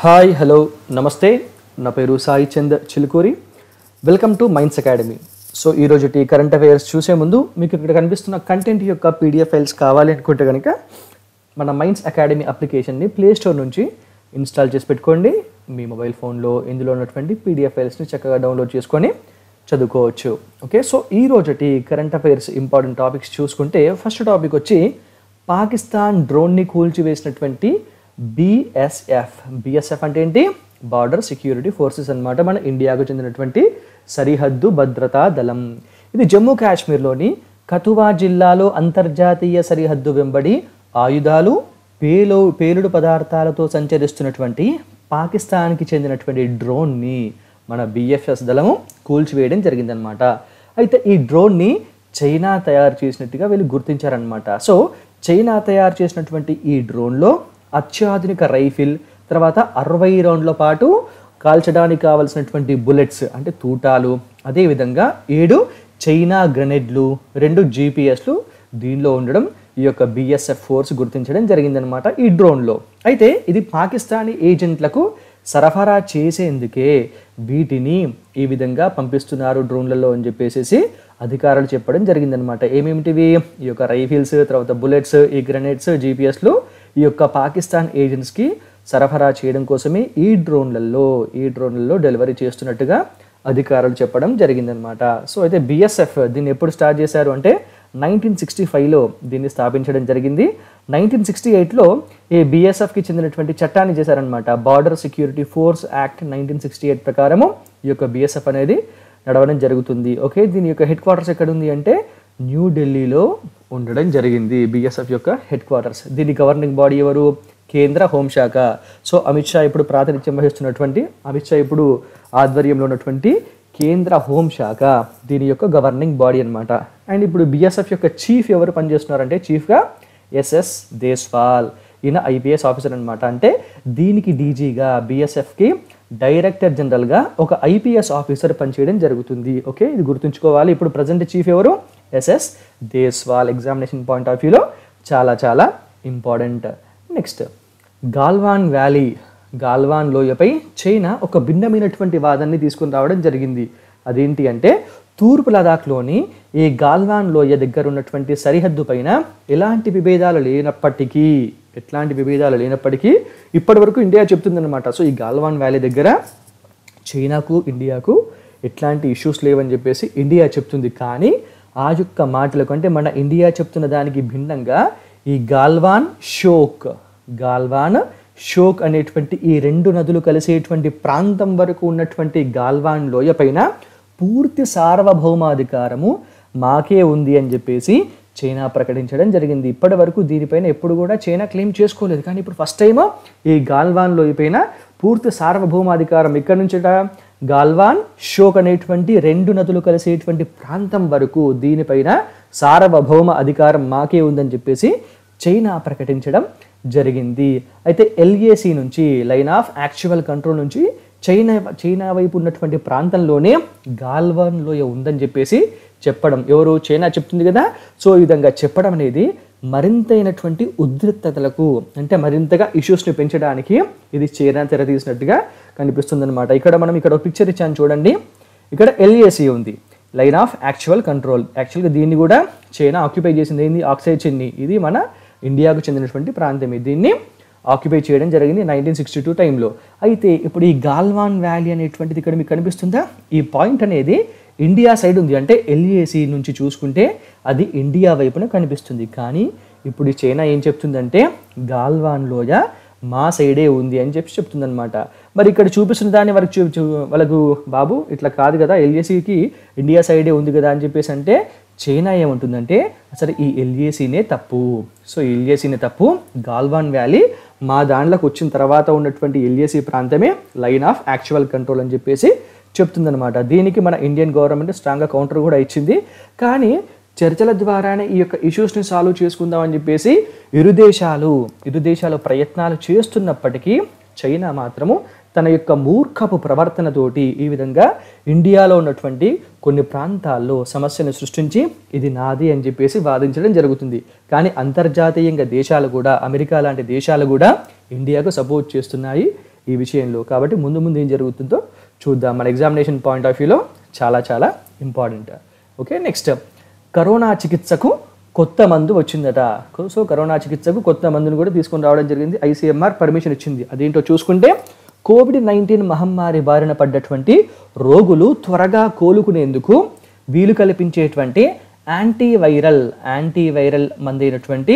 High hello नमस्ते ना पेरू Saichand Chilkuri welcome to minds academy so ई रोजु टी करंट अफेयर्स चूसे मुंदु मीकु इक्कड कनिपिस्तुन्न कंटेंट योक्क पीडीएफ फाइल्स कावाली अनुकुंटे गनुक मन माइंड्स अकाडमी अप्लिकेशन नी प्ले स्टोर नुंची इंस्टॉल चेसि पेट्टुकोंडी मी मोबाइल फोन लो इंदुलो उन्नटुवंटि पीडीएफ फाइल्स नी चक्कगा डाउनलोड चेसुकोनि चदुवुकोवच्चु ओके सो ई रोजु टी करंट अफेयर्स इंपार्टेंट टॉपिक्स चूसुकुंटे फस्ट टॉपिक वच्ची पाकिस्तान ड्रोन नी कूల్చివేసినటువంటి BSF अंटे बॉर्डर सिक्यूरिटी फोर्सेस अन्नमाट मन इंडियाकु चेंदिनटुवंटि सरिहद्दु भद्रता दलं इदि जम्मू काश्मीर्लोनि कथुवा जिल्लालो अंतर्जातीय सरिहद्दु वेंबडी आयुधालु पेलुडु पदार्थालतो संचरिस्तुन्नटुवंटि पाकिस्तान्कि चेंदिनटुवंटि ड्रोन नि मन BSF दलमु कूల్చివేయడం జరిగిందన్నమాట అయితే ఈ డ్రోన్ ని చైనా తయారు చేసినట్టుగా వీళ్ళు గుర్తించారన్నమాట సో చైనా తయారు చేసినటువంటి ఈ డ్రోన్ లో అత్యాధునిక రైఫిల్ తర్వాత 60 రౌండ్ల పాటు కాల్చడానికి కావాల్సినటువంటి బుల్లెట్స్ అంటే తూటాలు అదే విధంగా 7 చైనా గ్రెనేడ్లు 2 జీపీఎస్లు దీనిలో ఉండడం ఈ యొక్క BSF ఫోర్స్ గుర్తించడం జరిగిందన్నమాట ఈ డ్రోన్ లో అయితే ఇది పాకిస్తానీ ఏజెంట్లకు సరఫరా చేసేందుకే వీటిని ఈ విధంగా పంపిస్తున్నారు డ్రోన్లలో అని చెప్పేసి అధికారులు చెప్పడం జరిగిందన్నమాట ఏమేమిటివి ఈ యొక్క రైఫిల్స్ తర్వాత బుల్లెట్స్ ఈ గ్రెనేడ్స్ జీపీఎస్లు ఈ యొక్క పాకిస్తాన్ ఏజెంట్స్ కి సరఫరా చేయడం కోసమే ఈ డ్రోన్లలో డెలివరీ చేస్తున్నట్టుగా అధికారులు చెప్పడం జరిగిందన్నమాట సో అయితే BSF దీన్ని ఎప్పుడు స్టార్ట్ చేశారు అంటే 1965 లో దీన్ని స్థాపించడం జరిగింది 1968 లో ఈ BSF కి చెందినటువంటి చట్టాన్ని చేశారు అన్నమాట బార్డర్ సెక్యూరిటీ ఫోర్స్ యాక్ట్ 1968 ప్రకారం ఈ యొక్క BSF అనేది నడవడం జరుగుతుంది ఓకే దీని యొక్క హెడ్ క్వార్టర్స్ ఎక్కడ ఉంది అంటే న్యూ ఢిల్లీలో ఉండడం జరిగింది BSF యొక్క హెడ్ క్వార్టర్స్ దీని గవర్నింగ్ బాడీ ఎవరు కేంద్ర హోంశాఖ సో అమిత్ షా ఇప్పుడు ప్రాతినిధ్యం వహిస్తున్నటువంటి అమిత్ షా ఇప్పుడు ఆధ్వర్యంలో ఉన్నటువంటి కేంద్ర హోంశాఖ దీని యొక్క గవర్నింగ్ బాడీ అన్నమాట అండ్ ఇప్పుడు BSF యొక్క చీఫ్ ఎవరు పని చేస్తున్నారు అంటే చీఫ్ గా SS దేశ్పాల్ ఈయన IPS ఆఫీసర్ అన్నమాట అంటే దీనికి DG గా BSF కి డైరెక్టర్ జనరల్ గా ఒక IPS ఆఫీసర్ పని చేయడం జరుగుతుంది ఓకే ఇది గుర్తుంచుకోవాలి ఇప్పుడు ప్రెజెంట్ చీఫ్ ఎవరు SS Deshpal examination point of view లో చాలా చాలా important next Galwan valley Galwan లోయపై చైనా ఒక భిన్నమైనటువంటి వాదనని తీసుకొని రావడం జరిగింది అదేంటి అంటే తూర్పు లదాఖ్లోని ఈ గాల్వాన్ లోయ దగ్గర ఉన్నటువంటి సరిహద్దుపైన ఎట్లాంటి విభేదాలు లేనప్పటికీ ఇప్పటివరకు ఇండియా చెప్తుందన్నమాట సో ఈ గాల్వాన్ వ్యాలీ దగ్గర చైనాకు ఇండియాకు ఎట్లాంటి ఇష్యూస్ లేవని చెప్పేసి ఇండియా చెప్తుంది కానీ ఆ యొక్క మాటలకు అంటే మన ఇండియా చెప్తున్న దానికి భిన్నంగా ఈ గాల్వాన్ షోక్ అనేటువంటి ఈ రెండు నదులు కలిసేటువంటి ప్రాంతం వరకు ఉన్నటువంటి గాల్వాన్ లోయపైన పూర్తి సార్వభౌమాధికారము మాకే ఉంది అని చెప్పేసి చైనా ప్రకటించడం జరిగింది ఇప్పటివరకు దీనిపైన ఎప్పుడు కూడా చైనా క్లెయిమ్ చేసుకోలేదు కానీ ఇప్పుడు ఫస్ట్ టైం ఈ గాల్వాన్ లోయపైన పూర్తి సార్వభౌమాధికారం ఇక్కడి నుంచి గాల్వాన్ షోక్ అనేటువంటి రెండు నదులు కలిసేటువంటి ప్రాంతం వరకు దీనిపైన సార్వభౌమ అధికారం మాకే ఉందని చెప్పేసి చైనా ప్రకటించడం జరిగింది అయితే LAC నుంచి లైన్ ఆఫ్ యాక్చువల్ కంట్రోల్ నుంచి చైనా వైపు ఉన్నటువంటి ప్రాంతంలోనే గాల్వాన్ లోయ ఉందని చెప్పేసి చెప్పడం ఎవరు చైనా చెప్తుంది కదా సో ఈ విధంగా చెప్పడం అనేది మరింతైనటువంటి ఉద్రిక్తతలకు అంటే మరింతగా ఇష్యూస్ని పెంచడానికి ఇది చైనా తెర తీసినట్టుగా కనిపిస్తుందన్నమాట ఇక్కడ మనం ఇక్కడ ఒక పిక్చర్ ఇచ్చాను చూడండి ఇక్కడ LAC ఉంది లైన్ ఆఫ్ యాక్చువల్ కంట్రోల్ యాక్చువల్గా దీన్ని కూడా చైనా ఆక్యుపై చేసింది ఏంది ఆక్సైడ్ చెన్ని ఇది మన ఇండియాకు చెందినటువంటి ప్రాంతం దీన్ని ఆక్యుపై చేయడం జరిగింది 1962 టైంలో అయితే ఇప్పుడు ఈ గాల్వాన్ వ్యాలీ అనేటువంటిది ఇక్కడ మీకు కనిపిస్తుందా ఈ పాయింట్ అనేది ఇండియా సైడ్ ఉంది అంటే LAC నుంచి చూసుకుంటే అది ఇండియా వైపున కనిపిస్తుంది కానీ ఇప్పుడు చైనా ఏం చెప్తుందంటే గాల్వాన్ లోయ మా సైడే ఉంది అని చెప్పి చెప్తుందన్నమాట మరి ఇక్కడ చూపిస్తున్న దాని వరకు వాళ్ళకు బాబు ఇట్లా కాదు కదా LACకి ఇండియా సైడే ఉంది కదా అని చెప్పేసి అంటే చైనా ఏమంటుందంటే అసలు ఈ LACనే తప్పు గాల్వాన్ వ్యాలీ మా దాంట్లోకి వచ్చిన తర్వాత ఉన్నటువంటి LAC ప్రాంతమే లైన్ ఆఫ్ యాక్చువల్ కంట్రోల్ అని చెప్పేసి చెప్తుందన్నమాట దీనికి మన ఇండియన్ గవర్నమెంట్ స్ట్రాంగ్గా కౌంటర్ కూడా ఇచ్చింది కానీ చర్చల ద్వారానే ఈ యొక్క ఇష్యూస్ని సాల్వ్ చేసుకుందామని చెప్పేసి ఇరు దేశాలు ప్రయత్నాలు చేస్తున్నప్పటికీ చైనా మాత్రము తన యొక్క మూర్ఖపు ప్రవర్తనతోటి ఈ విధంగా ఇండియాలో ఉన్నటువంటి కొన్ని ప్రాంతాల్లో సమస్యను సృష్టించి ఇది నాది అని చెప్పేసి వాదించడం జరుగుతుంది కానీ అంతర్జాతీయంగా దేశాలు కూడా అమెరికా లాంటి దేశాలు కూడా ఇండియాకు సపోర్ట్ చేస్తున్నాయి ఈ విషయంలో. కాబట్టి ముందు ముందు ఏం జరుగుతుందో చూద్దాం. మన ఎగ్జామినేషన్ పాయింట్ ఆఫ్ వ్యూలో చాలా చాలా ఇంపార్టెంట్. ఓకే, నెక్స్ట్ కరోనా చికిత్సకు కొత్త మందు వచ్చిందట. సో కరోనా చికిత్సకు కొత్త మందును కూడా తీసుకొని రావడం జరిగింది. ఐసీఎంఆర్ పర్మిషన్ ఇచ్చింది. అదేంటో చూసుకుంటే కోవిడ్-19 మహమ్మారి బారిన పడ్డటువంటి రోగులు త్వరగా కోలుకునేందుకు వీలు కల్పించేటువంటి యాంటీవైరల్ మందు అయినటువంటి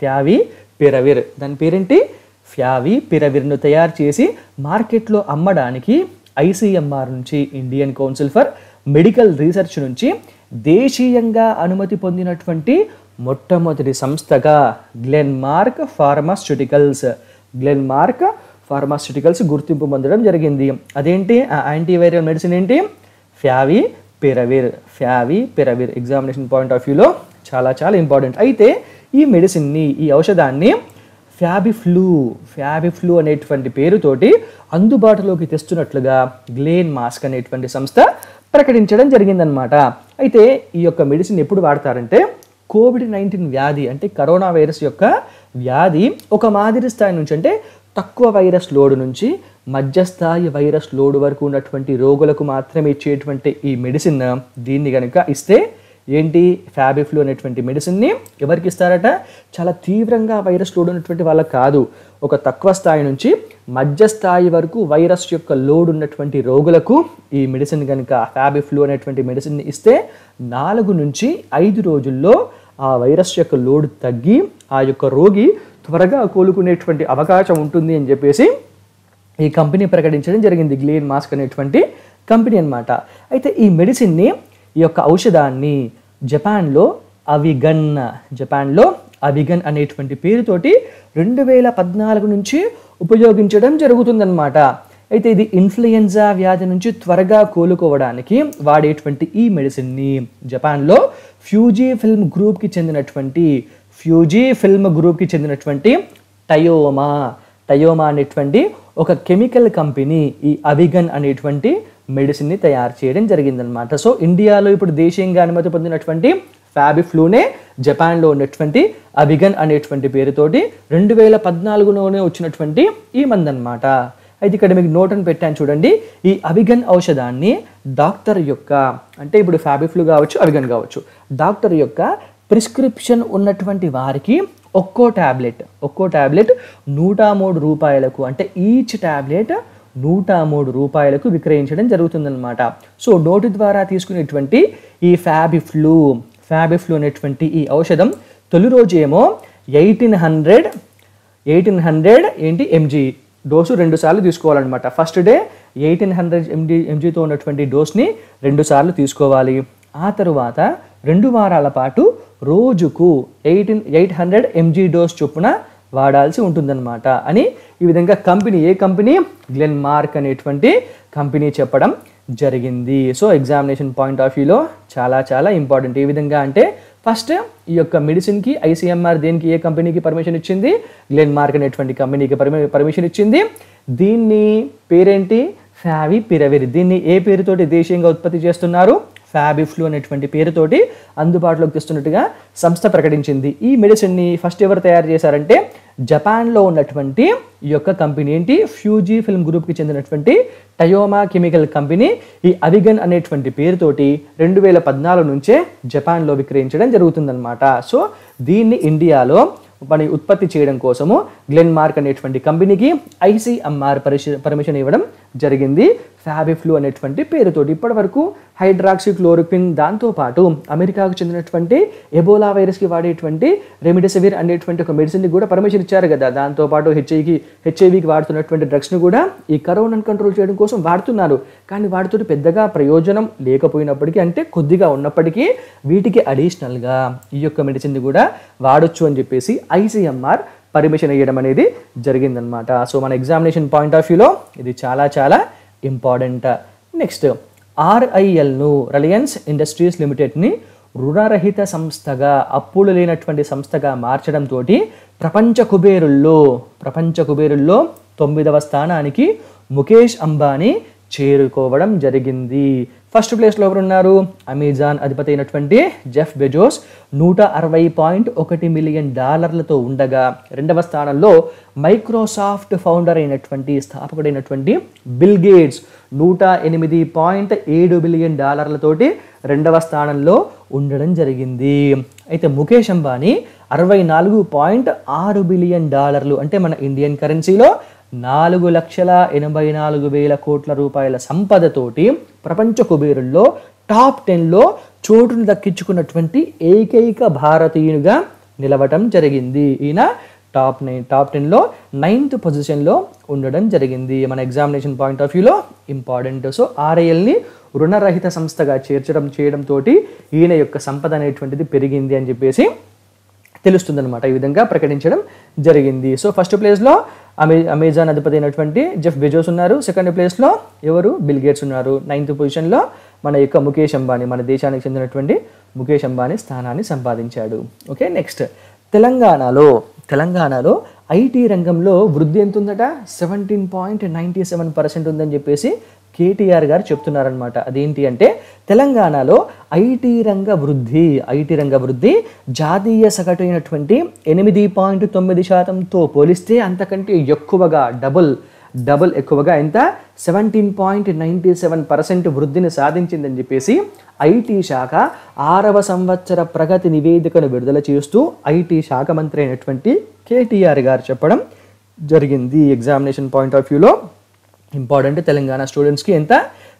ఫ్యావిపిరవిర్, దాని పేరేంటి ఫ్యావిపిరవిర్ను తయారు చేసి మార్కెట్లో అమ్మడానికి ఐసీఎంఆర్ నుంచి, Indian council for medical research నుంచి దేశీయంగా అనుమతి పొందినటువంటి మొట్టమొదటి సంస్థగా గ్లెన్మార్క్ ఫార్మాస్యూటికల్స్ గుర్తింపు పొందడం జరిగింది. అదేంటి ఆ యాంటీవైరల్ మెడిసిన్ ఏంటి? ఫ్యావిపిరవిర్. ఎగ్జామినేషన్ పాయింట్ ఆఫ్ వ్యూలో చాలా చాలా ఇంపార్టెంట్. అయితే ఈ మెడిసిన్ని, ఈ ఔషధాన్ని ఫ్యాబిఫ్లూ అనేటువంటి పేరుతోటి అందుబాటులోకి తెస్తున్నట్లుగా గ్లెన్మార్క్ అనేటువంటి సంస్థ ప్రకటించడం జరిగిందనమాట. అయితే ఈ యొక్క మెడిసిన్ ఎప్పుడు వాడతారంటే కోవిడ్-19 వ్యాధి, అంటే కరోనా వైరస్ యొక్క వ్యాధి ఒక మాదిరి స్థాయి నుంచి, అంటే తక్కువ వైరస్ లోడ్ నుంచి మధ్యస్థాయి వైరస్ లోడ్ వరకు ఉన్నటువంటి రోగులకు మాత్రమే ఇచ్చేటువంటి ఈ మెడిసిన్. దీన్ని కనుక ఇస్తే ఏంటి, ఫ్యాబిఫ్లూ అనేటువంటి మెడిసిన్ని ఎవరికి ఇస్తారట? చాలా తీవ్రంగా వైరస్ లోడ్ ఉన్నటువంటి వాళ్ళకు కాదు, ఒక తక్కువ స్థాయి నుంచి మధ్యస్థాయి వరకు వైరస్ యొక్క లోడ్ ఉన్నటువంటి రోగులకు ఈ మెడిసిన్ కనుక ఫ్యాబిఫ్లూ అనేటువంటి మెడిసిన్ని ఇస్తే 4 నుంచి 5 రోజుల్లో ఆ వైరస్ యొక్క లోడ్ తగ్గి ఆ యొక్క రోగి త్వరగా కోలుకునేటువంటి అవకాశం ఉంటుంది అని చెప్పేసి ఈ కంపెనీ ప్రకటించడం జరిగింది, గ్లెన్మార్క్ అనేటువంటి కంపెనీ అనమాట. అయితే ఈ మెడిసిన్ని, ఈ యొక్క ఔషధాన్ని జపాన్లో అవిగన్ అనేటువంటి పేరుతోటి 2014 నుంచి ఉపయోగించడం జరుగుతుందన్నమాట. అయితే ఇది ఇన్ఫ్లుయెంజా వ్యాధి నుంచి త్వరగా కోలుకోవడానికి వాడేటువంటి ఈ మెడిసిన్ని జపాన్లో ఫ్యూజీ ఫిల్మ్ గ్రూప్కి చెందినటువంటి టయోమా అనేటువంటి ఒక కెమికల్ కంపెనీ ఈ అవిగన్ అనేటువంటి మెడిసిన్ని తయారు చేయడం జరిగిందనమాట. సో ఇండియాలో ఇప్పుడు దేశీయంగా అనుమతి పొందినటువంటి ఫ్యాబిఫ్లూనే జపాన్లో ఉన్నటువంటి అవిగన్ అనేటువంటి పేరుతోటి 2014లోనే వచ్చినటువంటి ఈ మందు అనమాట. అయితే ఇక్కడ మీకు నోట్ అని పెట్టాను చూడండి. ఈ అవిగన్ ఔషధాన్ని డాక్టర్ యొక్క, అంటే ఇప్పుడు ఫ్యాబిఫ్లూ కావచ్చు, అవిగన్ కావచ్చు, డాక్టర్ యొక్క ప్రిస్క్రిప్షన్ ఉన్నటువంటి వారికి ఒక్కో ట్యాబ్లెట్ 103 రూపాయలకు, అంటే ఈచ్ ట్యాబ్లెట్ 103 రూపాయలకు విక్రయించడం జరుగుతుందన్నమాట. సో నోటి ద్వారా తీసుకునేటువంటి ఈ ఫ్యాబిఫ్లూ అనేటువంటి ఈ ఔషధం తొలి రోజు ఏమో 1800 ఏంటి ఎంజీ డోసు 2 సార్లు తీసుకోవాలన్నమాట. ఫస్ట్ డే 1800 ఎంజీతో ఉన్నటువంటి డోస్ని 2 సార్లు తీసుకోవాలి. ఆ తరువాత 2 వారాల పాటు రోజుకు 800 ఎంజీ డోస్ చొప్పున వాడాల్సి ఉంటుందన్నమాట అని ఈ విధంగా ఏ కంపెనీ గ్లెన్మార్క్ అనేటువంటి కంపెనీ చెప్పడం జరిగింది. సో ఎగ్జామినేషన్ పాయింట్ ఆఫ్ వ్యూలో చాలా చాలా ఇంపార్టెంట్. ఏ విధంగా అంటే ఫస్ట్ ఈ యొక్క మెడిసిన్కి ఐసీఎంఆర్ దేనికి, ఏ కంపెనీకి పర్మిషన్ ఇచ్చింది? గ్లెన్మార్క్ అనేటువంటి కంపెనీకి పర్మిషన్ ఇచ్చింది. దీన్ని పేరేంటి? ఫ్యావిపిరవిర్. దీన్ని ఏ పేరుతోటి దేశీయంగా ఉత్పత్తి చేస్తున్నారు? ఫ్యాబిఫ్లూ అనేటువంటి పేరుతోటి అందుబాటులోకి తెస్తున్నట్టుగా సంస్థ ప్రకటించింది. ఈ మెడిసిన్ని ఫస్ట్ ఎవరు తయారు చేశారంటే జపాన్లో ఉన్నటువంటి ఈ యొక్క కంపెనీ ఏంటి, ఫ్యూజీ ఫిల్మ్ గ్రూప్కి చెందినటువంటి టయోమా కెమికల్ కంపెనీ ఈ అవిగన్ అనేటువంటి పేరుతోటి 2014 నుంచే జపాన్లో విక్రయించడం జరుగుతుందన్నమాట. సో దీన్ని ఇండియాలో పని ఉత్పత్తి చేయడం కోసము గ్లెన్మార్క్ అనేటువంటి కంపెనీకి ఐసీఎంఆర్ పర్మిషన్ ఇవ్వడం జరిగింది ఫ్యాబిఫ్లూ అనేటువంటి పేరుతోటి. ఇప్పటి వరకు హైడ్రాక్సిక్లోరోక్విన్, దాంతోపాటు అమెరికాకు చెందినటువంటి ఎబోలా వైరస్కి వాడేటువంటి రెమిడెసివిర్ అనేటువంటి ఒక మెడిసిన్కి కూడా పర్మిషన్ ఇచ్చారు కదా. దాంతోపాటు హెచ్ఐవికి వాడుతున్నటువంటి డ్రగ్స్ను కూడా ఈ కరోనాను కంట్రోల్ చేయడం కోసం వాడుతున్నారు. కానీ వాటితోటి పెద్దగా ప్రయోజనం లేకపోయినప్పటికీ, అంటే కొద్దిగా ఉన్నప్పటికీ వీటికి అడిషనల్గా ఈ యొక్క మెడిసిన్ని కూడా వాడొచ్చు అని చెప్పేసి ఐసీఎంఆర్ పర్మిషన్ ఇవ్వడం అనేది జరిగిందనమాట. సో మన ఎగ్జామినేషన్ పాయింట్ ఆఫ్ వ్యూలో ఇది చాలా చాలా ఇంపార్టెంట్. నెక్స్ట్ ఆర్ఐఎల్ను, రిలయన్స్ ఇండస్ట్రీస్ లిమిటెడ్ని రుణరహిత సంస్థగా, అప్పులు లేనటువంటి సంస్థగా మార్చడంతో ప్రపంచ కుబేరుల్లో 9వ స్థానానికి ముఖేష్ అంబానీ చేరుకోవడం జరిగింది. ఫస్ట్ ప్లేస్లో ఎవరు ఉన్నారు? అమెజాన్ అధిపతి అయినటువంటి జెఫ్ బెజోస్ 160.1 మిలియన్ డాలర్లతో ఉండగా, రెండవ స్థానంలో మైక్రోసాఫ్ట్ ఫౌండర్ అయినటువంటి స్థాపకుడైనటువంటి బిల్ గేట్స్ 108.7 మిలియన్ డాలర్లతోటి రెండవ స్థానంలో ఉండడం జరిగింది. అయితే ముఖేష్ అంబానీ 64.6 బిలియన్ డాలర్లు, అంటే మన ఇండియన్ కరెన్సీలో 4,84,000 కోట్ల రూపాయల సంపదతోటి ప్రపంచ కుబేరుల్లో టాప్ 10లో చోటును దక్కించుకున్నటువంటి ఏకైక భారతీయునిగా నిలవటం జరిగింది. ఈయన టాప్ 10లో 9th పొజిషన్లో ఉండడం జరిగింది. మన ఎగ్జామినేషన్ పాయింట్ ఆఫ్ వ్యూలో ఇంపార్టెంట్. సో ఆర్ఐఎల్ని రుణరహిత సంస్థగా చేయడంతో ఈయన యొక్క సంపద అనేటువంటిది పెరిగింది అని చెప్పేసి తెలుస్తుందన్నమాట. ఈ విధంగా ప్రకటించడం జరిగింది. సో ఫస్ట్ ప్లేస్లో అమెజాన్ అధిపతి అయినటువంటి జెఫ్ బెజోస్ ఉన్నారు. సెకండ్ ప్లేస్లో ఎవరు? బిల్ గేట్స్ ఉన్నారు. 9th పొజిషన్లో మన యొక్క ముఖేష్ అంబానీ, మన దేశానికి చెందినటువంటి ముఖేష్ అంబానీ స్థానాన్ని సంపాదించాడు. ఓకే, నెక్స్ట్ తెలంగాణలో ఐటీ రంగంలో వృద్ధి ఎంత ఉందట? 17.97% ఉందని చెప్పేసి కేటీఆర్ గారు చెప్తున్నారనమాట. అదేంటి అంటే తెలంగాణలో ఐటీ రంగ వృద్ధి జాతీయ సగటు అయినటువంటి 8.9%తో పోలిస్తే అంతకంటే ఎక్కువగా డబుల్ ఎక్కువగా ఎంత 17.97% వృద్ధిని సాధించిందని చెప్పేసి ఐటీ శాఖ 6వ సంవత్సర ప్రగతి నివేదికను విడుదల చేస్తూ ఐటీ శాఖ మంత్రి అయినటువంటి కేటీఆర్ గారు చెప్పడం జరిగింది. ఎగ్జామినేషన్ పాయింట్ ఆఫ్ వ్యూలో ఇంపార్టెంట్. తెలంగాణ స్టూడెంట్స్కి ఎంత?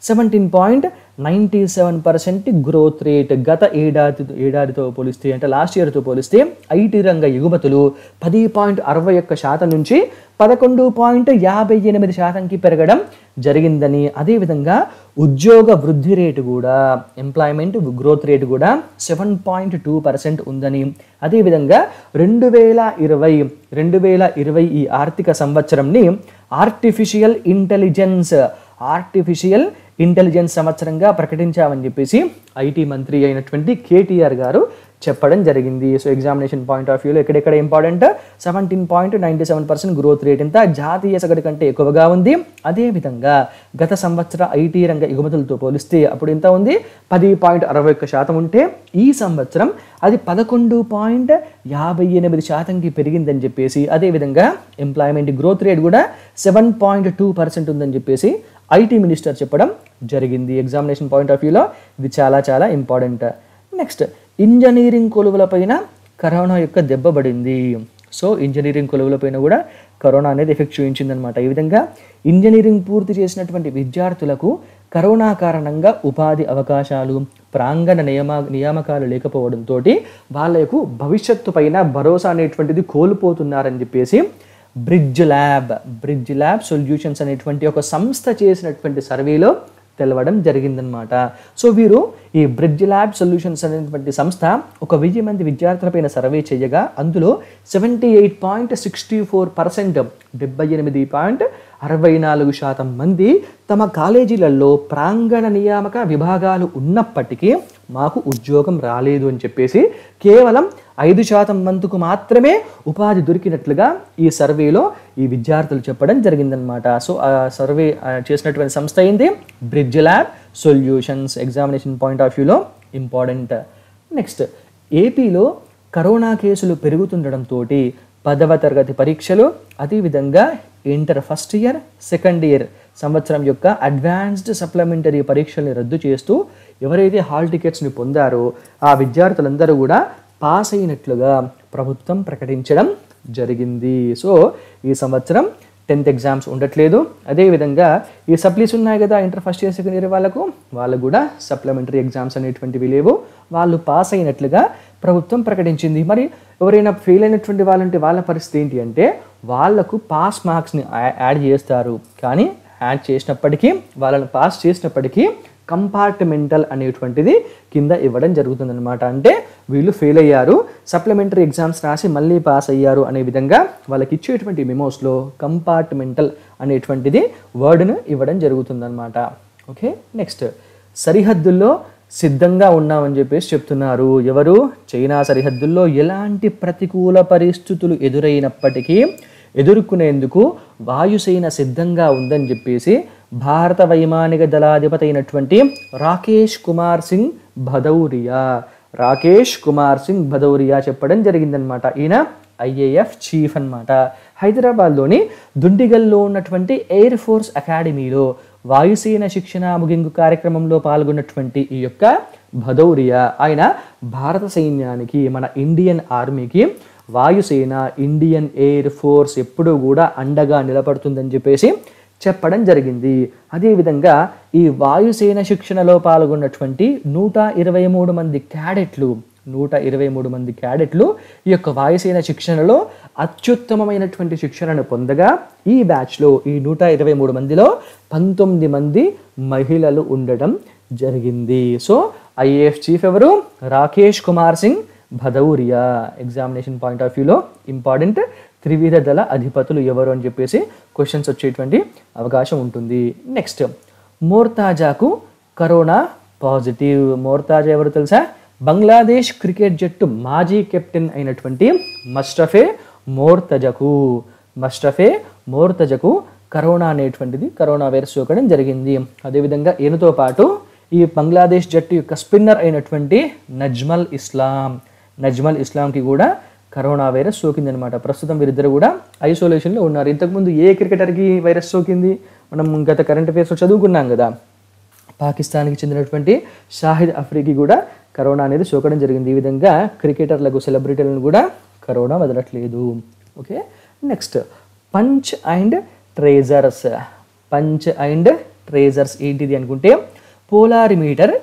17.97% గ్రోత్ రేట్. గత ఏడాదితో పోలిస్తే, అంటే లాస్ట్ ఇయర్తో పోలిస్తే ఐటీ రంగ ఎగుమతులు 10.61% నుంచి 11.58% పెరగడం జరిగిందని, అదేవిధంగా ఉద్యోగ వృద్ధి రేటు కూడా, ఎంప్లాయ్మెంట్ గ్రోత్ రేటు కూడా 7.2% ఉందని, అదేవిధంగా 2020 ఈ ఆర్థిక సంవత్సరంని ఆర్టిఫిషియల్ ఇంటెలిజెన్స్ సంవత్సరంగా ప్రకటించామని చెప్పేసి ఐటీ మంత్రి అయినటువంటి కేటీఆర్ గారు చెప్పడం జరిగింది. సో ఎగ్జామినేషన్ పాయింట్ ఆఫ్ వ్యూలో ఎక్కడెక్కడ ఇంపార్టెంట్? 17.97% గ్రోత్ రేట్ ఎంత జాతీయ సగటు కంటే ఎక్కువగా ఉంది. అదేవిధంగా గత సంవత్సర ఐటీ రంగ ఎగుమతులతో పోలిస్తే అప్పుడు ఎంత ఉంది? 10.61% ఉంటే ఈ సంవత్సరం అది 11.58% పెరిగిందని చెప్పేసి, అదేవిధంగా ఎంప్లాయ్మెంట్ గ్రోత్ రేట్ కూడా 7.2% ఉందని చెప్పేసి ఐటీ మినిస్టర్ చెప్పడం జరిగింది. ఎగ్జామినేషన్ పాయింట్ ఆఫ్ వ్యూలో ఇది చాలా చాలా ఇంపార్టెంట్. నెక్స్ట్, ఇంజనీరింగ్ కొలువులపైన కరోనా యొక్క దెబ్బ పడింది. సో ఇంజనీరింగ్ కొలువులపైన కూడా కరోనా అనేది ఎఫెక్ట్ చూపించిందనమాట. ఈ విధంగా ఇంజనీరింగ్ పూర్తి చేసినటువంటి విద్యార్థులకు కరోనా కారణంగా ఉపాధి అవకాశాలు, ప్రాంగణ నియామకాలు లేకపోవడంతో వాళ్ళకు భవిష్యత్తు పైన భరోసా అనేటువంటిది కోల్పోతున్నారని చెప్పేసి బ్రిడ్జ్ ల్యాబ్ సొల్యూషన్స్ అనేటువంటి ఒక సంస్థ చేసినటువంటి సర్వేలో తెలవడం జరిగిందనమాట. సో వీరు ఈ బ్రిడ్జ్ ల్యాబ్ సొల్యూషన్స్ అనేటువంటి సంస్థ 1,000 మంది విద్యార్థులపైన సర్వే చేయగా అందులో 78.64%, 78.64% మంది తమ కాలేజీలలో ప్రాంగణ నియామక విభాగాలు ఉన్నప్పటికీ మాకు ఉద్యోగం రాలేదు అని చెప్పేసి కేవలం 5% మందికి మాత్రమే ఉపాధి దొరికినట్లుగా ఈ సర్వేలో ఈ విద్యార్థులు చెప్పడం జరిగిందనమాట. సో ఆ సర్వే చేసినటువంటి సంస్థ అయింది bridge lab solutions. Examination point of వ్యూలో ఇంపార్టెంట్. నెక్స్ట్, ఏపీలో కరోనా కేసులు పెరుగుతుండడంతో 10వ తరగతి పరీక్షలు, అదేవిధంగా inter first year, second year సంవత్సరం యొక్క అడ్వాన్స్డ్ సప్లిమెంటరీ పరీక్షల్ని రద్దు చేస్తూ ఎవరైతే హాల్ టికెట్స్ని పొందారో ఆ విద్యార్థులందరూ కూడా పాస్ అయినట్లుగా ప్రభుత్వం ప్రకటించడం జరిగింది. సో ఈ సంవత్సరం 10th ఎగ్జామ్స్ ఉండట్లేదు. అదేవిధంగా ఈ సప్లీస్ ఉన్నాయి కదా inter first year, second year వాళ్ళకు కూడా సప్లిమెంటరీ ఎగ్జామ్స్ అనేటువంటివి లేవు. వాళ్ళు పాస్ అయినట్లుగా ప్రభుత్వం ప్రకటించింది. మరి ఎవరైనా ఫెయిల్ అయినటువంటి వాళ్ళంటే వాళ్ళ పరిస్థితి ఏంటి అంటే వాళ్లకు పాస్ మార్క్స్ని యాడ్ చేస్తారు. కానీ యాడ్ చేసినప్పటికీ, వాళ్ళని పాస్ చేసినప్పటికీ కంపార్ట్మెంటల్ అనేటువంటిది కింద ఇవ్వడం జరుగుతుందన్నమాట. అంటే వీళ్ళు ఫెయిల్ అయ్యారు, సప్లిమెంటరీ ఎగ్జామ్స్ రాసి మళ్ళీ పాస్ అయ్యారు అనే విధంగా వాళ్ళకి ఇచ్చేటువంటి మెమోస్లో కంపార్ట్మెంటల్ అనేటువంటిది వర్డ్ను ఇవ్వడం జరుగుతుందన్నమాట. ఓకే, నెక్స్ట్, సరిహద్దుల్లో సిద్ధంగా ఉన్నామని చెప్పేసి చెప్తున్నారు. ఎవరు? చైనా సరిహద్దుల్లో ఎలాంటి ప్రతికూల పరిస్థితులు ఎదురైనప్పటికీ ఎదుర్కొనేందుకు వాయుసేన సిద్ధంగా ఉందని చెప్పేసి భారత వైమానిక దళాధిపతైనటువంటి రాకేష్ కుమార్ సింగ్ భదౌరియా చెప్పడం జరిగిందన్నమాట. ఈయన ఐఏఎఫ్ చీఫ్ అన్నమాట. హైదరాబాద్లోని దుండిగల్లో ఉన్నటువంటి ఎయిర్ ఫోర్స్ అకాడమీలో వాయుసేన శిక్షణ ముగింపు కార్యక్రమంలో పాల్గొన్నటువంటి ఈ యొక్క భదౌరియా ఆయన భారత సైన్యానికి, మన ఇండియన్ ఆర్మీకి వాయుసేన, ఇండియన్ ఎయిర్ ఫోర్స్ ఎప్పుడూ కూడా అండగా నిలబడుతుందని చెప్పేసి చెప్పడం జరిగింది. అదేవిధంగా ఈ వాయుసేన శిక్షణలో పాల్గొన్నటువంటి 123 మంది క్యాడెట్లు 123 మంది క్యాడెట్లు ఈ యొక్క వాయుసేన శిక్షణలో అత్యుత్తమమైనటువంటి శిక్షణను పొందగా ఈ బ్యాచ్లో ఈ 123 మందిలో 19 మంది మహిళలు ఉండడం జరిగింది. సో ఐఏఎఫ్ చీఫ్ ఎవరు? Rakesh Kumar Singh Bhadauria. Examination point of వ్యూలో ఇంపార్టెంట్. త్రివిధ దళ అధిపతులు ఎవరు అని చెప్పేసి క్వశ్చన్స్ వచ్చేటువంటి అవకాశం ఉంటుంది. నెక్స్ట్, మోర్తాజాకు కరోనా పాజిటివ్. మోర్తాజా ఎవరు తెలుసా? బంగ్లాదేశ్ క్రికెట్ జట్టు మాజీ కెప్టెన్ అయినటువంటి మష్రఫే మోర్తజాకు కరోనా అనేటువంటిది, కరోనా వైరస్ సోకడం జరిగింది. అదేవిధంగా ఈయనతో పాటు ఈ బంగ్లాదేశ్ జట్టు యొక్క స్పిన్నర్ అయినటువంటి నజ్మల్ ఇస్లాంకి కూడా కరోనా వైరస్ సోకిందనమాట. ప్రస్తుతం వీరిద్దరు కూడా ఐసోలేషన్లో ఉన్నారు. ఇంతకుముందు ఏ క్రికెటర్కి వైరస్ సోకింది? మనం గత కరెంట్ అఫైర్స్లో చదువుకున్నాం కదా. పాకిస్తాన్కి చెందినటువంటి షాహిద్ అఫ్రికి కూడా కరోనా అనేది సోకడం జరిగింది. ఈ విధంగా క్రికెటర్లకు, సెలబ్రిటీలను కూడా కరోనా వదలట్లేదు. Okay, next punch and treasures ఏంటిది అనుకుంటే, polarimeter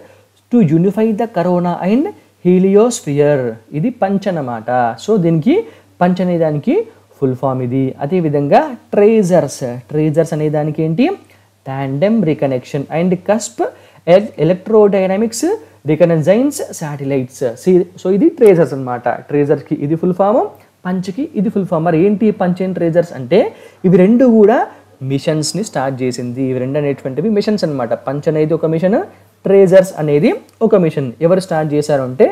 to unify the corona and heliosphere, ఇది పంచ్ అన్నమాట. సో దీనికి పంచ్ అనేదానికి ఫుల్ ఫామ్ ఇది. అదేవిధంగా ట్రేజర్స్ అనేదానికి ఏంటి? Tandem reconnection and cusp electrodynamics reconnaissance satellites. So ఇది ట్రేజర్స్ అనమాట. ట్రేజర్స్కి ఇది ఫుల్ ఫామ్, పంచ్కి ఇది ఫుల్ ఫామ్. మరి ఏంటి పంచ్ అండ్ ట్రేజర్స్ అంటే? ఇవి రెండు కూడా మిషన్స్ని స్టార్ట్ చేసింది. ఇవి రెండు అనేటువంటివి మిషన్స్ అనమాట. పంచ్ అనేది ఒక మిషన్, ట్రేజర్స్ అనేది ఒక మిషన్. ఎవరు స్టార్ట్ చేశారు అంటే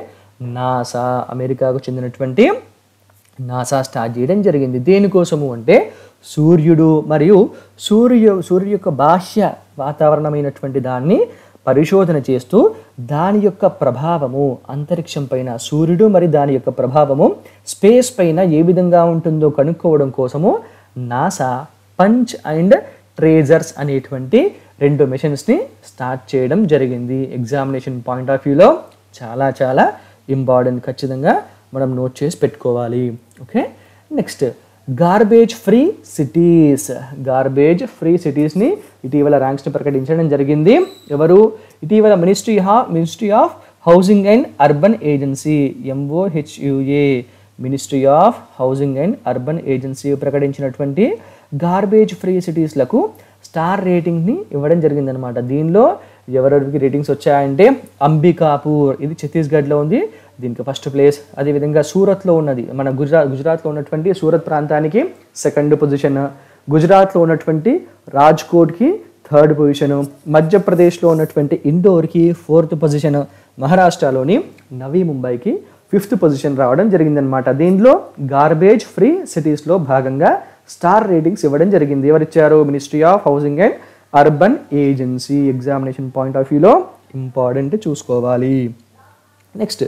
నాసా, అమెరికాకు చెందినటువంటి నాసా స్టార్ట్ చేయడం జరిగింది. దేనికోసము అంటే సూర్యుడు మరియు సూర్యు యొక్క బాహ్య వాతావరణమైనటువంటి దాన్ని పరిశోధన చేస్తూ దాని యొక్క ప్రభావము అంతరిక్షం పైన, సూర్యుడు మరియు దాని యొక్క ప్రభావము స్పేస్ పైన ఏ విధంగా ఉంటుందో కనుక్కోవడం కోసము నాసా పంచ్ అండ్ ట్రేజర్స్ అనేటువంటి రెండు మిషన్స్ని స్టార్ట్ చేయడం జరిగింది. ఎగ్జామినేషన్ పాయింట్ ఆఫ్ వ్యూలో చాలా ఇంపార్టెంట్. ఖచ్చితంగా మనం నోట్ చేసి పెట్టుకోవాలి. ఓకే, నెక్స్ట్ గార్బేజ్ ఫ్రీ సిటీస్ని ఇటీవల ర్యాంక్స్ని ప్రకటించడం జరిగింది. ఎవరు? ఇటీవల ministry of housing and urban agency, MOHUA, ministry of housing and urban agency ప్రకటించినటువంటి గార్బేజ్ ఫ్రీ సిటీస్లకు స్టార్ రేటింగ్ని ఇవ్వడం జరిగిందనమాట. దీనిలో ఎవరెవరికి రేటింగ్స్ వచ్చాయంటే అంబికాపూర్, ఇది ఛత్తీస్గఢ్లో ఉంది, దీనికి ఫస్ట్ ప్లేస్. అదేవిధంగా సూరత్లో ఉన్నది, మన గుజరాత్లో ఉన్నటువంటి సూరత్ ప్రాంతానికి సెకండ్ పొజిషన్, గుజరాత్లో ఉన్నటువంటి రాజ్కోట్కి థర్డ్ పొజిషన్, మధ్యప్రదేశ్లో ఉన్నటువంటి ఇండోర్కి ఫోర్త్ పొజిషన్, మహారాష్ట్రలోని నవీ ముంబైకి ఫిఫ్త్ పొజిషన్ రావడం జరిగిందనమాట. దీనిలో గార్బేజ్ ఫ్రీ సిటీస్లో భాగంగా స్టార్ రేటింగ్స్ ఇవ్వడం జరిగింది. ఎవరిచ్చారు? Ministry of housing and urban agency. Examination point of వ్యూలో ఇంపార్టెంట్, చూసుకోవాలి. నెక్స్ట్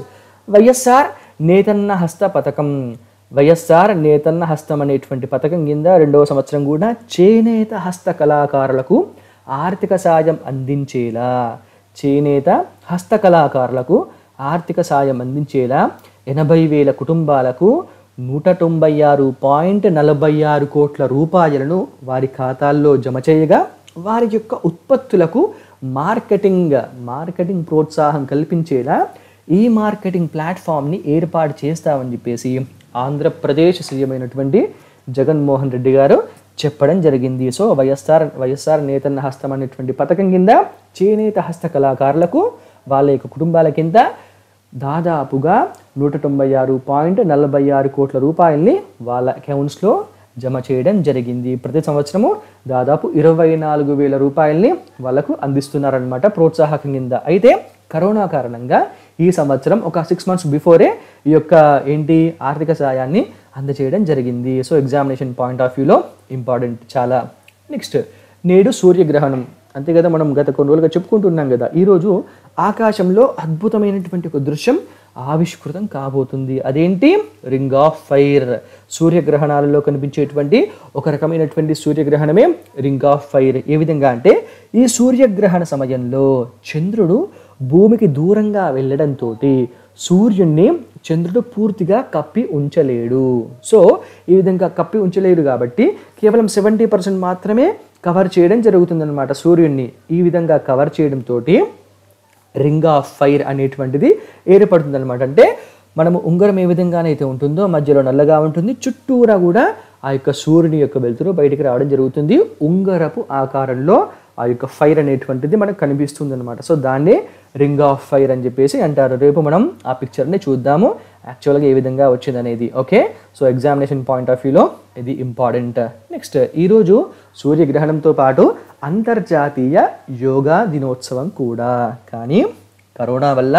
వైఎస్ఆర్ నేతన్న హస్తం అనేటువంటి పథకం కింద 2వ సంవత్సరం కూడా చేనేత హస్త కళాకారులకు ఆర్థిక సాయం అందించేలా చేనేత హస్త కళాకారులకు 80,000 కుటుంబాలకు 196.46 కోట్ల రూపాయలను వారి ఖాతాల్లో జమ చేయగా వారి యొక్క ఉత్పత్తులకు మార్కెటింగ్ ప్రోత్సాహం కల్పించేలా ఈ మార్కెటింగ్ ప్లాట్ఫామ్ని ఏర్పాటు చేస్తామని చెప్పేసి ఆంధ్రప్రదేశ్ సీఎం అయినటువంటి జగన్మోహన్ రెడ్డి గారు చెప్పడం జరిగింది. సో వైఎస్ఆర్ నేతన్న హస్తం అనేటువంటి పథకం కింద చేనేత హస్త కళాకారులకు వాళ్ళ యొక్క కుటుంబాల కింద దాదాపుగా 196.46 కోట్ల రూపాయలని వాళ్ళ అకౌంట్స్లో జమ చేయడం జరిగింది. ప్రతి సంవత్సరము దాదాపు 24,000 రూపాయలని వాళ్ళకు అందిస్తున్నారనమాట ప్రోత్సాహకం కింద. అయితే కరోనా కారణంగా ఈ సంవత్సరం ఒక 6 months బిఫోరే ఈ యొక్క ఆర్థిక సహాయాన్ని అందజేయడం జరిగింది. సో ఎగ్జామినేషన్ పాయింట్ ఆఫ్ వ్యూలో ఇంపార్టెంట్ చాలా. నెక్స్ట్, నేడు సూర్యగ్రహణం అంతే కదా. మనం గత కొన్ని రోజులుగా చెప్పుకుంటున్నాం కదా, ఈరోజు ఆకాశంలో అద్భుతమైనటువంటి ఒక దృశ్యం ఆవిష్కృతం కాబోతుంది. అదేంటి? Ring of fire. సూర్యగ్రహణాలలో కనిపించేటువంటి ఒక రకమైనటువంటి సూర్యగ్రహణమే రింగ్ ఆఫ్ ఫైర్. ఏ విధంగా అంటే, ఈ సూర్యగ్రహణ సమయంలో చంద్రుడు భూమికి దూరంగా వెళ్ళడంతో సూర్యుడిని చంద్రుడు పూర్తిగా కప్పి ఉంచలేడు. సో ఈ విధంగా కప్పి ఉంచలేడు కాబట్టి కేవలం 70% మాత్రమే కవర్ చేయడం జరుగుతుందన్నమాట. సూర్యుడిని ఈ విధంగా కవర్ చేయడంతో రింగ్ ఆఫ్ ఫైర్ అనేటువంటిది ఏర్పడుతుందన్నమాట. అంటే మనము ఉంగరం ఏ విధంగానైతే ఉంటుందో మధ్యలో నల్లగా ఉంటుంది, చుట్టూరా కూడా ఆ యొక్క సూర్యుని యొక్క వెలుతురు బయటికి రావడం జరుగుతుంది. ఉంగరపు ఆకారంలో ఆ యొక్క ఫైర్ అనేటువంటిది మనకు కనిపిస్తుంది అనమాట. సో దాన్ని రింగ్ ఆఫ్ ఫైర్ అని చెప్పేసి అంటారు. రేపు మనం ఆ పిక్చర్ని చూద్దాము యాక్చువల్గా ఏ విధంగా వచ్చింది అనేది. Okay, so examination point of వ్యూలో ఇది ఇంపార్టెంట్. నెక్స్ట్, ఈరోజు సూర్యగ్రహణంతో పాటు అంతర్జాతీయ యోగా దినోత్సవం కూడా. కానీ కరోనా వల్ల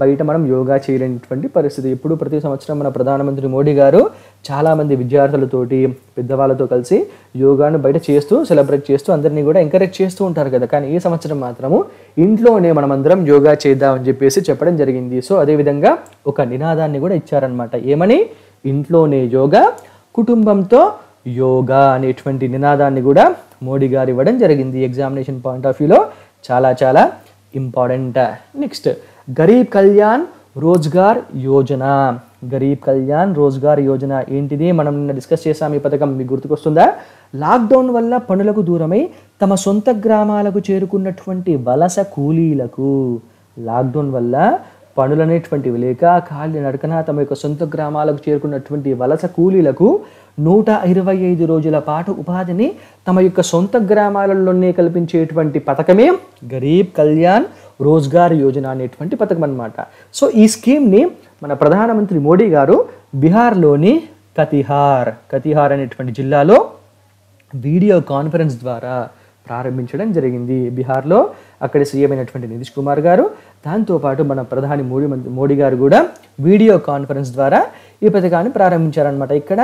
బయట మనం యోగా చేయలేనటువంటి పరిస్థితి. ఇప్పుడు ప్రతి సంవత్సరం మన ప్రధానమంత్రి మోడీ గారు చాలామంది విద్యార్థులతోటి పెద్దవాళ్ళతో కలిసి యోగాను బయట చేస్తూ సెలబ్రేట్ చేస్తూ అందరినీ కూడా ఎంకరేజ్ చేస్తూ ఉంటారు కదా. కానీ ఈ సంవత్సరం మాత్రము ఇంట్లోనే మనమందరం యోగా చేద్దామని చెప్పేసి చెప్పడం జరిగింది. సో అదేవిధంగా ఒక నినాదాన్ని కూడా ఇచ్చారనమాట. ఏమని? ఇంట్లోనే యోగా, కుటుంబంతో యోగా అనేటువంటి నినాదాన్ని కూడా మోడీ గారు ఇవ్వడం జరిగింది. ఎగ్జామినేషన్ పాయింట్ ఆఫ్ వ్యూలో చాలా చాలా ఇంపార్టెంట్. నెక్స్ట్, గరీబ్ కళ్యాణ్ రోజ్గార్ యోజన. గరీబ్ కళ్యాణ్ రోజ్గార్ యోజన ఏంటిది? మనం నిన్న డిస్కస్ చేసాం. ఈ పథకం మీకు గుర్తుకొస్తుందా? లాక్డౌన్ వల్ల పనులకు దూరమై తమ సొంత గ్రామాలకు చేరుకున్నటువంటి వలస కూలీలకు, లాక్డౌన్ వల్ల పనులు అనేటువంటివి లేక కాళ్ళ నడకన తమ యొక్క సొంత గ్రామాలకు చేరుకున్నటువంటి వలస కూలీలకు 125 రోజుల పాటు ఉపాధిని తమ యొక్క సొంత గ్రామాలలోనే కల్పించేటువంటి పథకమే గరీబ్ కళ్యాణ్ రోజ్గార్ యోజన అనేటువంటి పథకం అన్నమాట. సో ఈ స్కీమ్ని మన ప్రధానమంత్రి మోడీ గారు బీహార్లోని కతిహార్ అనేటువంటి జిల్లాలో వీడియో కాన్ఫరెన్స్ ద్వారా ప్రారంభించడం జరిగింది. బీహార్లో అక్కడ సీఎం అయినటువంటి నితీష్ కుమార్ గారు, దాంతోపాటు మన ప్రధాని మోడీ గారు కూడా వీడియో కాన్ఫరెన్స్ ద్వారా ఈ పథకాన్ని ప్రారంభించారనమాట. ఇక్కడ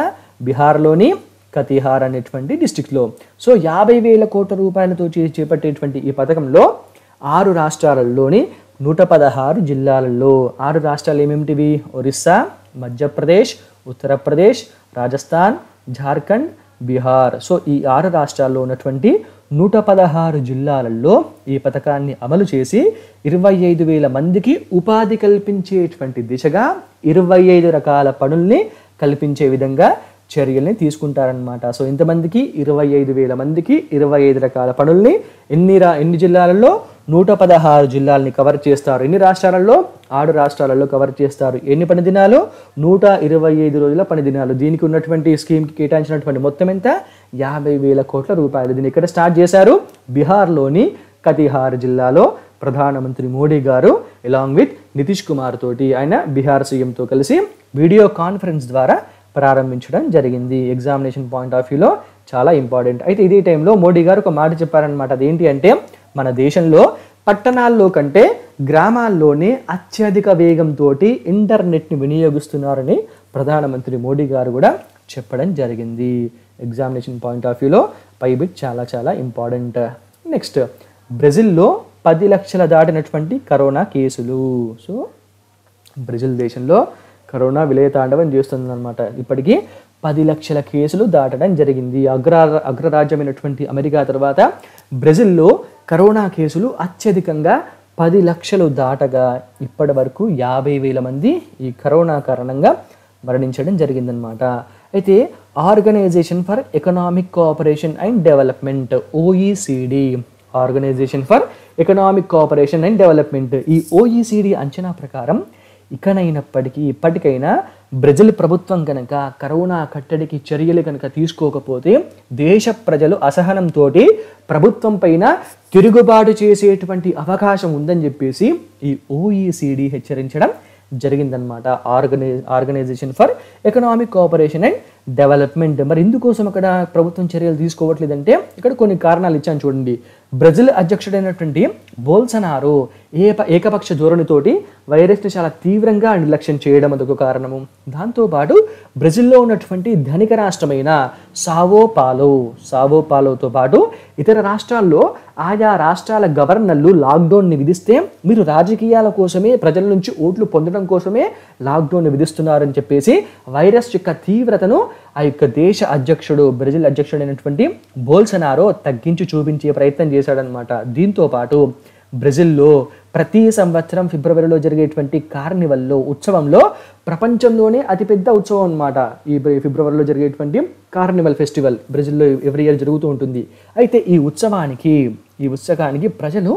బీహార్లోని కతిహార్ అనేటువంటి డిస్టిక్లో. సో 50,000 కోట్ల రూపాయలతో చేపట్టేటువంటి ఈ పథకంలో 6 రాష్ట్రాలలోని 116 జిల్లాలలో, 6 రాష్ట్రాలు ఏమేమిటివి? ఒరిస్సా, మధ్యప్రదేశ్, ఉత్తరప్రదేశ్, రాజస్థాన్, జార్ఖండ్, బీహార్. సో ఈ 6 రాష్ట్రాల్లో ఉన్నటువంటి 116 జిల్లాలలో ఈ పథకాన్ని అమలు చేసి 25,000 మందికి ఉపాధి కల్పించేటువంటి దిశగా 25 రకాల పనుల్ని కల్పించే విధంగా చర్యల్ని తీసుకుంటారనమాట. సో ఇంతమందికి 25,000 మందికి 25 రకాల పనుల్ని ఎన్ని జిల్లాలలో? 116 జిల్లాలని కవర్ చేస్తారు. ఎన్ని రాష్ట్రాలలో? 6 రాష్ట్రాలలో కవర్ చేస్తారు. ఎన్ని పని దినాలు? 125 రోజుల పని దినాలు. దీనికి ఉన్నటువంటి స్కీమ్కి కేటాయించినటువంటి మొత్తం ఎంత? 50,000 కోట్ల రూపాయలు. దీన్ని ఇక్కడ స్టార్ట్ చేశారు బీహార్లోని కతిహార్ జిల్లాలో. ప్రధానమంత్రి మోడీ గారు అలాంగ్ విత్ నితీష్ కుమార్ తోటి, ఆయన బీహార్ సీఎంతో కలిసి వీడియో కాన్ఫరెన్స్ ద్వారా ప్రారంభించడం జరిగింది. ఎగ్జామినేషన్ పాయింట్ ఆఫ్ వ్యూలో చాలా ఇంపార్టెంట్. అయితే ఇదే టైంలో మోడీ గారు ఒక మాట చెప్పారనమాట. అదేంటి అంటే, మన దేశంలో పట్టణాల్లో కంటే గ్రామాల్లోనే అత్యధిక వేగంతో ఇంటర్నెట్ని వినియోగిస్తున్నారని ప్రధానమంత్రి మోడీ గారు కూడా చెప్పడం జరిగింది. ఎగ్జామినేషన్ పాయింట్ ఆఫ్ వ్యూలో పై బిట్ చాలా చాలా ఇంపార్టెంట్. నెక్స్ట్, బ్రెజిల్లో 10 లక్షల దాటినటువంటి కరోనా కేసులు. సో బ్రెజిల్ దేశంలో కరోనా విలయతాండవం చేస్తుందన్నమాట. ఇప్పటికీ 10 లక్షల కేసులు దాటడం జరిగింది. అగ్రరాజ్యమైనటువంటి అమెరికా తర్వాత బ్రెజిల్లో కరోనా కేసులు అత్యధికంగా 10 లక్షలు దాటగా ఇప్పటి వరకు 50,000 మంది ఈ కరోనా కారణంగా మరణించడం జరిగిందనమాట. అయితే organisation for economic cooperation and development, OECD, organization for economic cooperation and development, ఈ OECD అంచనా ప్రకారం ఇప్పటికైనా బ్రెజిల్ ప్రభుత్వం కనుక కరోనా కట్టడికి చర్యలు కనుక తీసుకోకపోతే దేశ ప్రజలు అసహనంతో ప్రభుత్వం పైన తిరుగుబాటు చేసేటువంటి అవకాశం ఉందని చెప్పేసి ఈ OECD హెచ్చరించడం జరిగిందనమాట. Organization for economic cooperation and development. మరి ఇందుకోసం అక్కడ ప్రభుత్వం చర్యలు తీసుకోవట్లేదంటే ఇక్కడ కొన్ని కారణాలు ఇచ్చాను చూడండి. బ్రెజిల్ అధ్యక్షుడైనటువంటి బోల్సనారో ఏకపక్ష ధోరణితోటి వైరస్ని చాలా తీవ్రంగా నిర్లక్ష్యం చేయడం అందుకు కారణము. దాంతోపాటు బ్రెజిల్లో ఉన్నటువంటి ధనిక రాష్ట్రమైన సావోపాలోతో పాటు ఇతర రాష్ట్రాల్లో ఆయా రాష్ట్రాల గవర్నర్లు లాక్డౌన్ని విధిస్తే మీరు రాజకీయాల కోసమే, ప్రజల నుంచి ఓట్లు పొందడం కోసమే లాక్డౌన్ని విధిస్తున్నారని చెప్పేసి వైరస్ యొక్క తీవ్రతను ఆ యొక్క దేశ అధ్యక్షుడు, బ్రెజిల్ అధ్యక్షుడైనటువంటి బోల్సనారో తగ్గించి చూపించే ప్రయత్నం చేశాడనమాట. దీంతోపాటు బ్రెజిల్లో ప్రతి సంవత్సరం ఫిబ్రవరిలో జరిగేటువంటి కార్నివల్లో, ఉత్సవంలో, ప్రపంచంలోనే అతిపెద్ద ఉత్సవం అన్నమాట ఈ ఫిబ్రవరిలో జరిగేటువంటి కార్నివల్ ఫెస్టివల్. బ్రెజిల్లో ఎవ్రీ ఇయర్ జరుగుతూ ఉంటుంది. అయితే ఈ ఉత్సవానికి ప్రజలు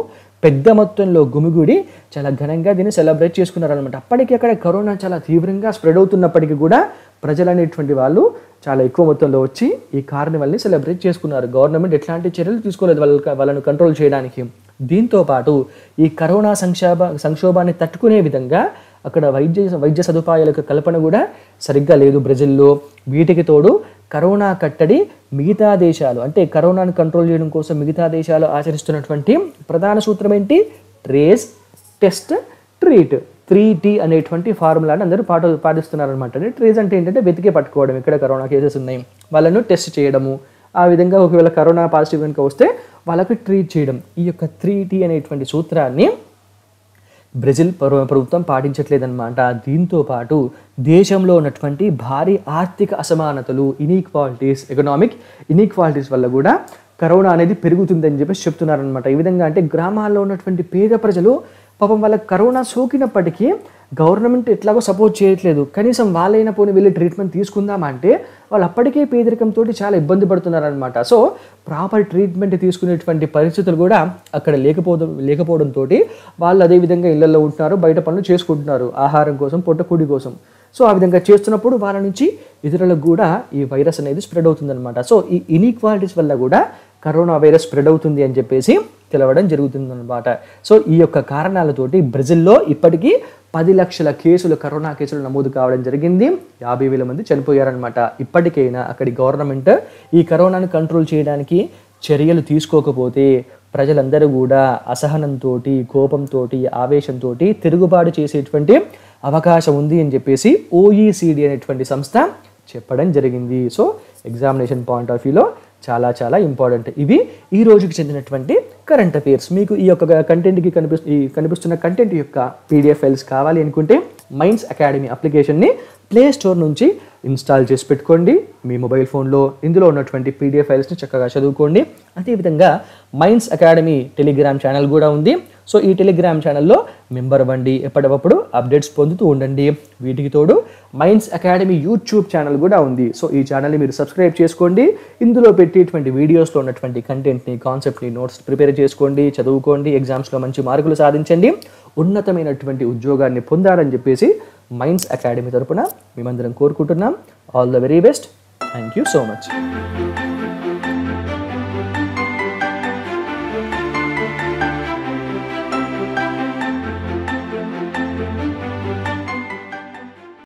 పెద్ద మొత్తంలో గుమిగూడి చాలా ఘనంగా దీన్ని సెలబ్రేట్ చేసుకున్నారనమాట. అప్పటికి అక్కడ కరోనా చాలా తీవ్రంగా స్ప్రెడ్ అవుతున్నప్పటికీ కూడా ప్రజలు అనేటువంటి వాళ్ళు చాలా ఎక్కువ మొత్తంలో వచ్చి ఈ కార్నివల్ని సెలబ్రేట్ చేసుకున్నారు. గవర్నమెంట్ ఎట్లాంటి చర్యలు తీసుకోలేదు వాళ్ళను కంట్రోల్ చేయడానికి. దీంతోపాటు ఈ కరోనా సంక్షోభాన్ని తట్టుకునే విధంగా అక్కడ వైద్య సదుపాయాల యొక్క కల్పన కూడా సరిగ్గా లేదు బ్రెజిల్లో. వీటికి తోడు కరోనా కట్టడి మిగతా దేశాలు, అంటే కరోనాను కంట్రోల్ చేయడం కోసం మిగతా దేశాలు ఆచరిస్తున్నటువంటి ప్రధాన సూత్రం ఏంటి? ట్రేస్, టెస్ట్, ట్రీట్, 3T అనేటువంటి ఫార్ములాని అందరూ పాటిస్తున్నారనమాట. అంటే ట్రేస్ అంటే ఏంటంటే వెతికే పట్టుకోవడం, ఇక్కడ కరోనా కేసెస్ ఉన్నాయి వాళ్ళను టెస్ట్ చేయడము, ఆ విధంగా ఒకవేళ కరోనా పాజిటివ్ కనుక వస్తే వాళ్ళకి ట్రీట్ చేయడం. ఈ యొక్క 3T అనేటువంటి సూత్రాన్ని బ్రెజిల్ ప్రభుత్వం పాటించట్లేదన్నమాట. దీంతోపాటు దేశంలో ఉన్నటువంటి భారీ ఆర్థిక అసమానతలు, ఎకనామిక్ ఇన్ఈక్వాలిటీస్ వల్ల కూడా కరోనా అనేది పెరుగుతుందని చెప్పేసి చెప్తున్నారనమాట. ఈ విధంగా అంటే గ్రామాల్లో ఉన్నటువంటి పేద ప్రజలు పాపం వాళ్ళకి కరోనా సోకినప్పటికీ గవర్నమెంట్ ఎట్లాగో సపోర్ట్ చేయట్లేదు, కనీసం వాళ్ళైనా పోనీ వెళ్ళి ట్రీట్మెంట్ తీసుకుందామంటే వాళ్ళు అప్పటికే పేదరికంతో చాలా ఇబ్బంది పడుతున్నారనమాట. సో ప్రాపర్ ట్రీట్మెంట్ తీసుకునేటువంటి పరిస్థితులు కూడా అక్కడ లేకపోవడంతో వాళ్ళు అదేవిధంగా ఇళ్లలో ఉంటున్నారు, బయట పనులు చేసుకుంటున్నారు ఆహారం కోసం, పొట్టకూడి కోసం. సో ఆ విధంగా చేస్తున్నప్పుడు వాళ్ళ నుంచి ఇతరులకు కూడా ఈ వైరస్ అనేది స్ప్రెడ్ అవుతుందన్నమాట. సో ఈ ఇన్ఈక్వాలిటీస్ వల్ల కూడా కరోనా వైరస్ స్ప్రెడ్ అవుతుంది అని చెప్పేసి తెలవడం జరుగుతుందన్నమాట. సో ఈ యొక్క కారణాలతోటి బ్రెజిల్లో ఇప్పటికీ 10 లక్షల కేసులు, కరోనా కేసులు నమోదు కావడం జరిగింది. 50,000 మంది చనిపోయారనమాట. ఇప్పటికైనా అక్కడి గవర్నమెంట్ ఈ కరోనాను కంట్రోల్ చేయడానికి చర్యలు తీసుకోకపోతే ప్రజలందరూ కూడా అసహనంతో, కోపంతో, ఆవేశంతో తిరుగుబాటు చేసేటువంటి అవకాశం ఉంది అని చెప్పేసి OECD అనేటువంటి సంస్థ చెప్పడం జరిగింది. సో ఎగ్జామినేషన్ పాయింట్ ఆఫ్ వ్యూలో చాలా చాలా ఇంపార్టెంట్. ఇవి ఈ రోజుకి చెందినటువంటి కరెంట్ అఫైర్స్. మీకు ఈ యొక్క కంటెంట్కి కనిపిస్తున్న కంటెంట్ యొక్క PDF ఫైల్స్ కావాలి అనుకుంటే మైండ్స్ అకాడమీ అప్లికేషన్ని ప్లే స్టోర్ నుంచి ఇన్స్టాల్ చేసి పెట్టుకోండి మీ మొబైల్ ఫోన్లో. ఇందులో ఉన్నటువంటి PDF ఫైల్స్ని చక్కగా చదువుకోండి. అదేవిధంగా మైండ్స్ అకాడమీ టెలిగ్రామ్ ఛానల్ కూడా ఉంది. సో ఈ టెలిగ్రామ్ ఛానల్లో మెంబర్ అవ్వండి, ఎప్పటికప్పుడు అప్డేట్స్ పొందుతూ ఉండండి. వీటికి తోడు మైండ్స్ అకాడమీ యూట్యూబ్ ఛానల్ కూడా ఉంది. సో ఈ ఛానల్ని మీరు సబ్స్క్రైబ్ చేసుకోండి. ఇందులో పెట్టేటువంటి వీడియోస్లో ఉన్నటువంటి కంటెంట్ని, కాన్సెప్ట్ని, నోట్స్ ప్రిపేర్ చేసుకోండి, చదువుకోండి. ఎగ్జామ్స్లో మంచి మార్కులు సాధించండి, ఉన్నతమైనటువంటి ఉద్యోగాన్ని పొందాలని చెప్పేసి మైండ్స్ అకాడమీ తరఫున మేమందరం కోరుకుంటున్నాం. All the very best. Thank you so much.